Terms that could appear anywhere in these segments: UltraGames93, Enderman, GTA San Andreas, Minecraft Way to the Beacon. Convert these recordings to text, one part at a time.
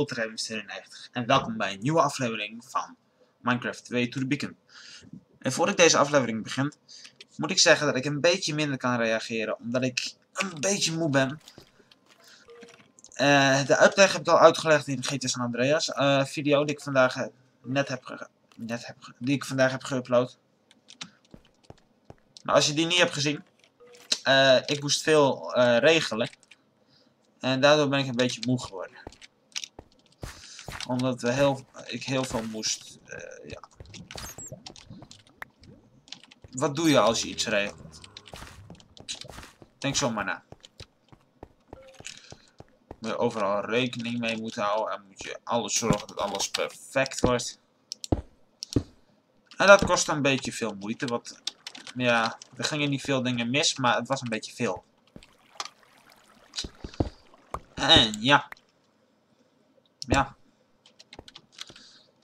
Ultra Gaming 92 en welkom bij een nieuwe aflevering van Minecraft Way to the Beacon. En voordat ik deze aflevering begin, moet ik zeggen dat ik een beetje minder kan reageren, omdat ik een beetje moe ben. De uitleg heb ik al uitgelegd in de GTA San Andreas video die ik vandaag heb geüpload. Maar als je die niet hebt gezien, ik moest veel regelen. En daardoor ben ik een beetje moe geworden. Omdat ik heel veel moest. Ja. Wat doe je als je iets regelt? Denk zo maar na. Moet je overal rekening mee moeten houden. En moet je alles zorgen dat alles perfect wordt. En dat kost een beetje veel moeite. Want ja, er gingen niet veel dingen mis. Maar het was een beetje veel. En ja. Ja.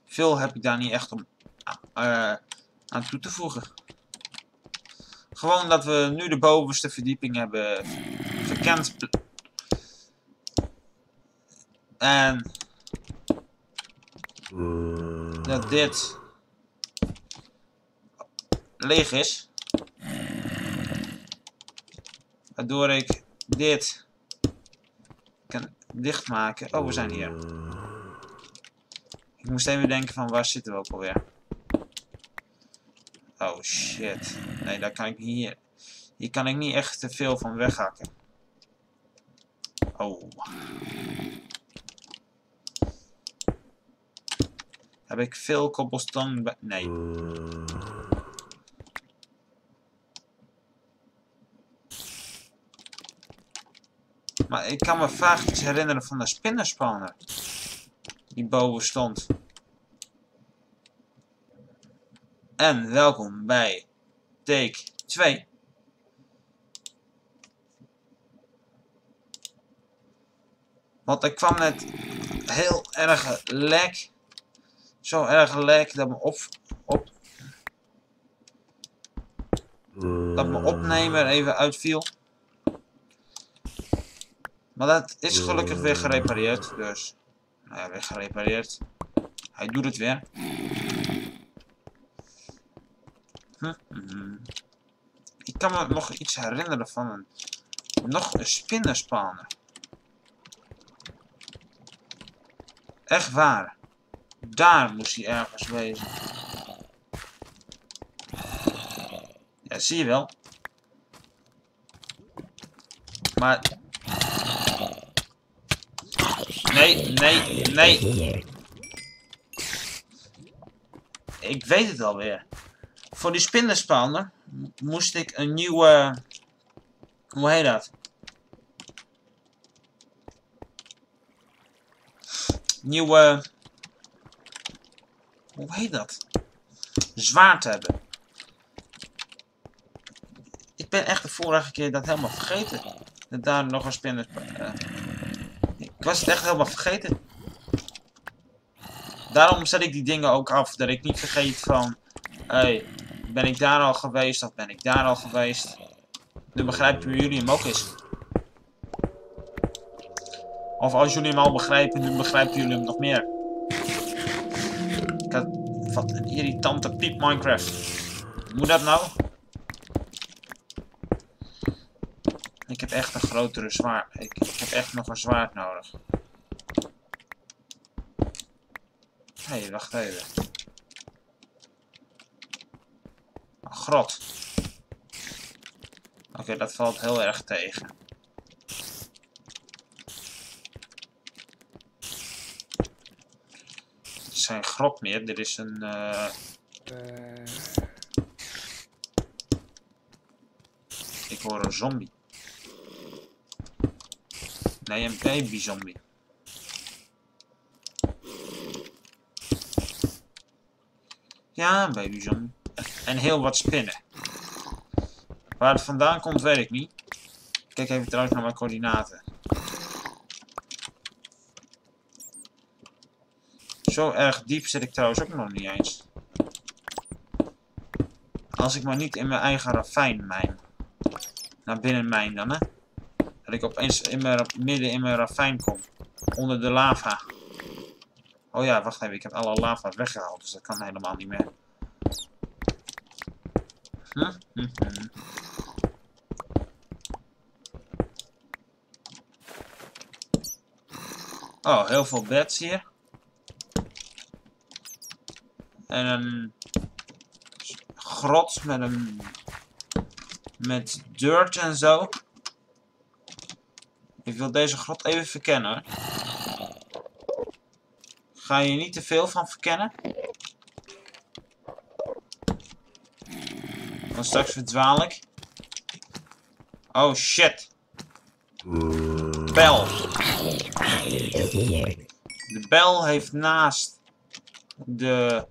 Veel heb ik daar niet echt om aan toe te voegen. Gewoon dat we nu de bovenste verdieping hebben verkend. En dat dit leeg is. Waardoor ik dit kan dichtmaken. Oh, we zijn hier. Ik moest even denken van waar zitten we ook alweer. Oh shit. Nee, daar kan ik niet hier. Hier kan ik niet echt te veel van weghakken. Oh. Heb ik veel cobblestone bij... Nee. Maar ik kan me vaag iets herinneren van de spinnerspawner. Die boven stond. En welkom bij take 2. Want ik kwam net heel erg lek. Zo erg lek dat mijn opnemer even uitviel. Maar dat is gelukkig weer gerepareerd. Dus, nou ja, weer gerepareerd. Hij doet het weer. Ik kan me nog iets herinneren van nog een spinnerspawner. Echt waar. Daar moest hij ergens wezen. Ja, zie je wel. Maar... Nee, nee, nee. Ik weet het alweer. Voor die spinnerspawner moest ik een nieuwe... Hoe heet dat? Nieuwe... Hoe heet dat? Zwaard hebben. Ik ben echt de vorige keer dat helemaal vergeten. Dat daar nog een spinnerspawner... Ik was het echt helemaal vergeten. Daarom zet ik die dingen ook af. Dat ik niet vergeet van... Hey, ben ik daar al geweest? Of ben ik daar al geweest? Nu begrijpen jullie hem ook eens. Of als jullie hem al begrijpen, nu begrijpen jullie hem nog meer. Ik had wat een irritante piep Minecraft. Moet dat nou? Ik heb echt een grotere zwaard. Ik heb echt nog een zwaard nodig. Hé, hey, wacht even. Een grot. Oké, dat valt heel erg tegen. Dit is geen grot meer, dit is een... Ik hoor een zombie. Nee, een baby zombie. Ja, een baby zombie. En heel wat spinnen. Waar het vandaan komt, weet ik niet. Kijk even trouwens naar mijn coördinaten. Zo erg diep zit ik trouwens ook nog niet eens. Als ik maar niet in mijn eigen ravijn mijn. Naar binnen mijn dan, hè. Dat ik opeens midden in mijn ravijn kom. Onder de lava. Oh ja, wacht even. Ik heb alle lava's weggehaald, dus dat kan helemaal niet meer. Oh, heel veel beds hier. En een grot met een... met dirt en zo. Ik wil deze grot even verkennen hoor. Ga je niet te veel van verkennen? Want straks verdwaal ik. Oh shit. Bel. De bel heeft naast de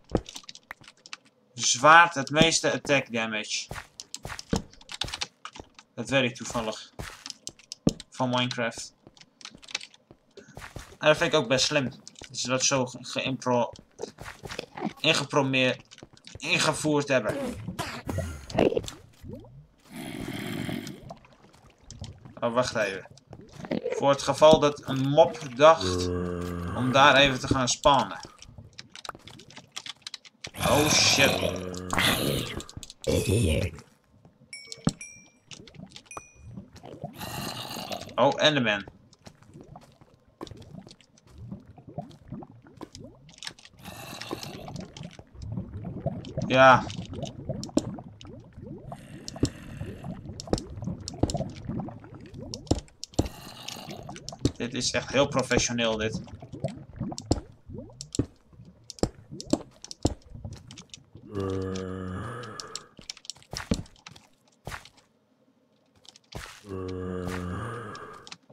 zwaard het meeste attack damage. Dat weet ik toevallig. Van Minecraft. En dat vind ik ook best slim. Dat ze dat zo ingevoerd hebben. Oh, wacht even. Voor het geval dat een mop dacht om daar even te gaan spawnen. Oh shit. Oh, Enderman. Ja. Dit is echt heel professioneel, dit.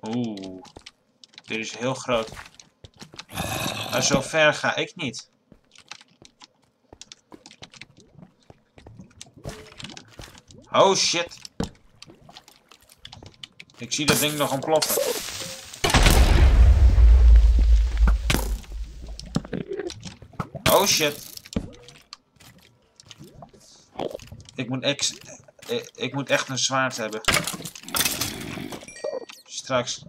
Oeh. Dit is heel groot. Maar zo ver ga ik niet. Oh shit. Ik zie dat ding nog ontploffen. Oh shit. Ik moet echt een zwaard hebben. Straks.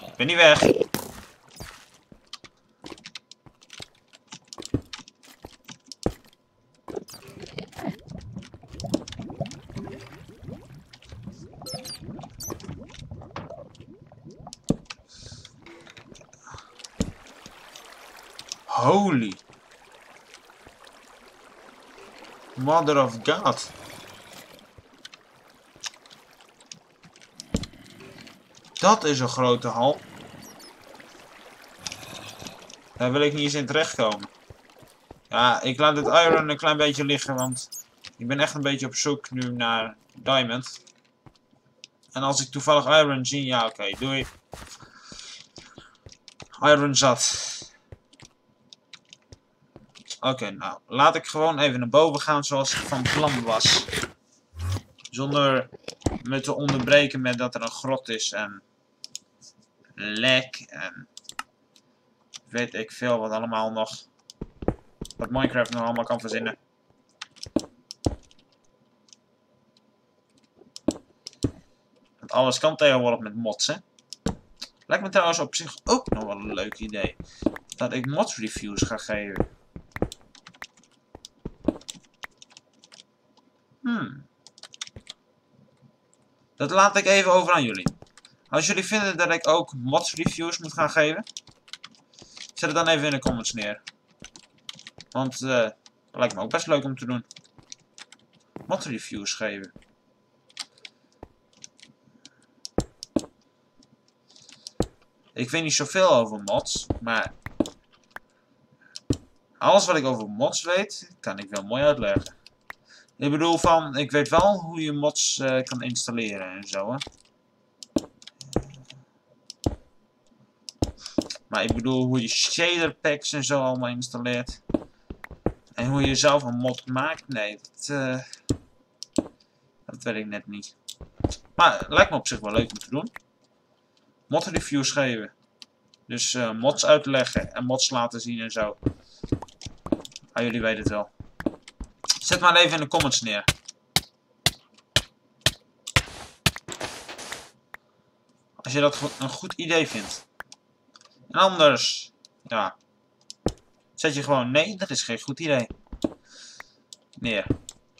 Ik ben niet weg. Holy Mother of God. Dat is een grote hal. Daar wil ik niet eens in terechtkomen. Ja, ik laat het iron een klein beetje liggen, want ik ben echt een beetje op zoek nu naar diamond. En als ik toevallig iron zie, ja oké, doei. Iron zat. Oké, nou, laat ik gewoon even naar boven gaan zoals ik van plan was. Zonder me te onderbreken met dat er een grot is en lek en weet ik veel wat allemaal nog. Wat Minecraft nog allemaal kan verzinnen. Want alles kan tegenwoordig met mods, hè. Lijkt me trouwens op zich ook nog wel een leuk idee. Dat ik mods reviews ga geven. Dat laat ik even over aan jullie. Als jullie vinden dat ik ook mods reviews moet gaan geven, zet het dan even in de comments neer. Want dat lijkt me ook best leuk om te doen. Mods reviews geven. Ik weet niet zoveel over mods, maar alles wat ik over mods weet, kan ik wel mooi uitleggen. Ik bedoel van, ik weet wel hoe je mods kan installeren en zo, hè. Maar ik bedoel hoe je shader packs en zo allemaal installeert. En hoe je zelf een mod maakt, nee, dat weet ik net niet. Maar het lijkt me op zich wel leuk om te doen. Mod reviews geven. Dus mods uitleggen en mods laten zien en zo. Ah, jullie weten het wel. Zet maar even in de comments neer. Als je dat een goed idee vindt. En anders, ja. Zet je gewoon nee, dat is geen goed idee. Meer.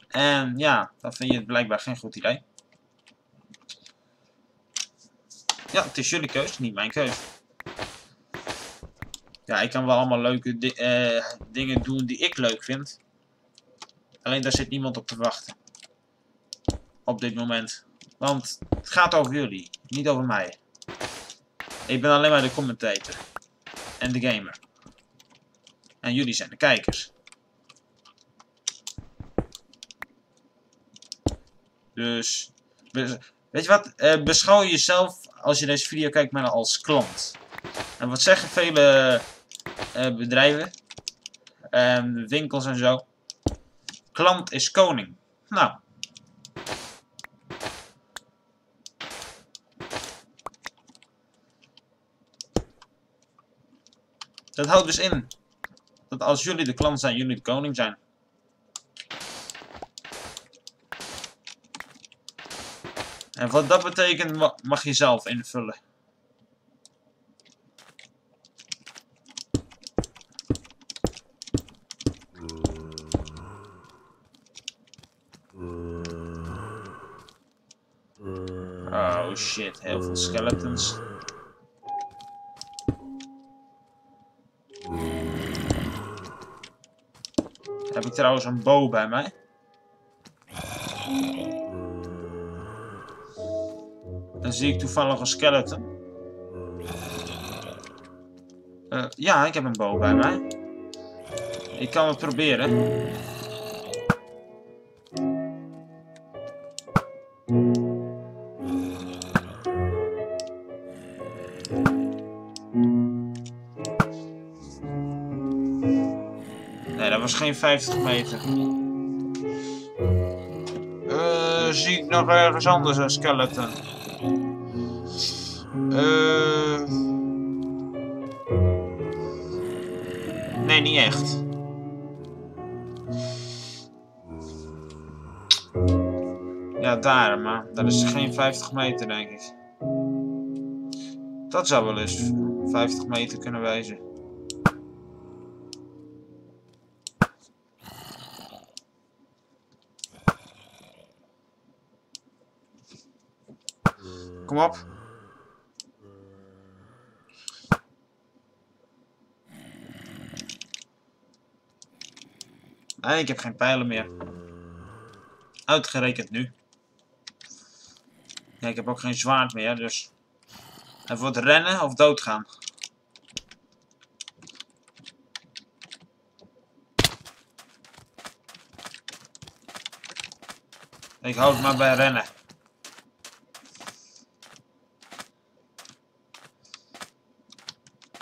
En ja, dan vind je het blijkbaar geen goed idee. Ja, het is jullie keus, niet mijn keus. Ja, ik kan wel allemaal leuke dingen doen die ik leuk vind. Alleen daar zit niemand op te wachten. Op dit moment. Want het gaat over jullie, niet over mij. Ik ben alleen maar de commentator. En de gamer. En jullie zijn de kijkers. Dus, weet je wat? Beschouw jezelf, als je deze video kijkt, maar als klant. En wat zeggen vele bedrijven, winkels en zo? Klant is koning. Nou. Dat houdt dus in dat als jullie de klant zijn, jullie de koning zijn. En wat dat betekent mag je zelf invullen. Oh shit, heel veel skeletons. Heb ik trouwens een bow bij mij? Dan zie ik toevallig een skeleton. Ja, ik heb een bow bij mij. Ik kan het proberen. Nee, dat was geen 50 meter. Zie ik nog ergens anders een skeleton? Nee, niet echt. Ja, daar, maar dat is geen 50 meter, denk ik. Dat zou wel eens 50 meter kunnen wezen. Kom op. Ah, ik heb geen pijlen meer. Uitgerekend nu. Ja, ik heb ook geen zwaard meer, dus... Het wordt rennen of doodgaan. Ik hou het maar bij rennen.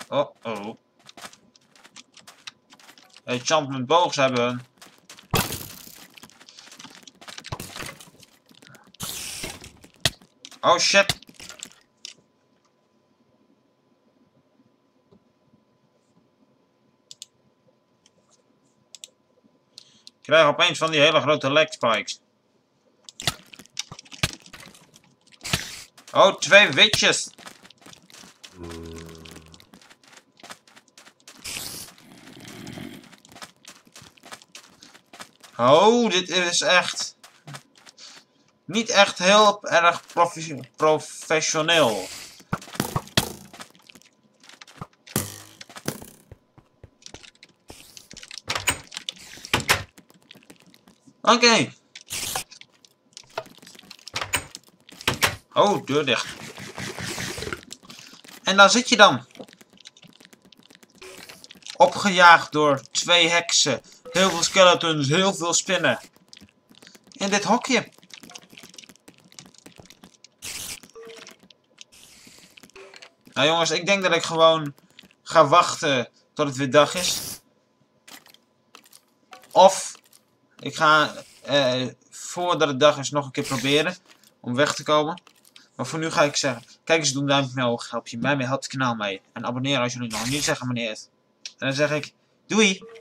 Oh, oh. Enchantment boogs hebben. Oh shit. Ik krijg opeens van die hele grote leg spikes. Oh, 2 witches. Oh, dit is echt... Niet echt heel erg professioneel. Oké. Oh, deur dicht. En daar zit je dan. Opgejaagd door 2 heksen. Heel veel skeletons, heel veel spinnen. In dit hokje. Nou jongens, ik denk dat ik gewoon ga wachten tot het weer dag is. Of ik ga voordat het dag is nog een keer proberen om weg te komen. Maar voor nu ga ik zeggen, kijk eens, doe een duimpje omhoog. Help je mij mee, help het kanaal mee. En abonneer als jullie nog niet zeggen, meneer. En dan zeg ik, doei!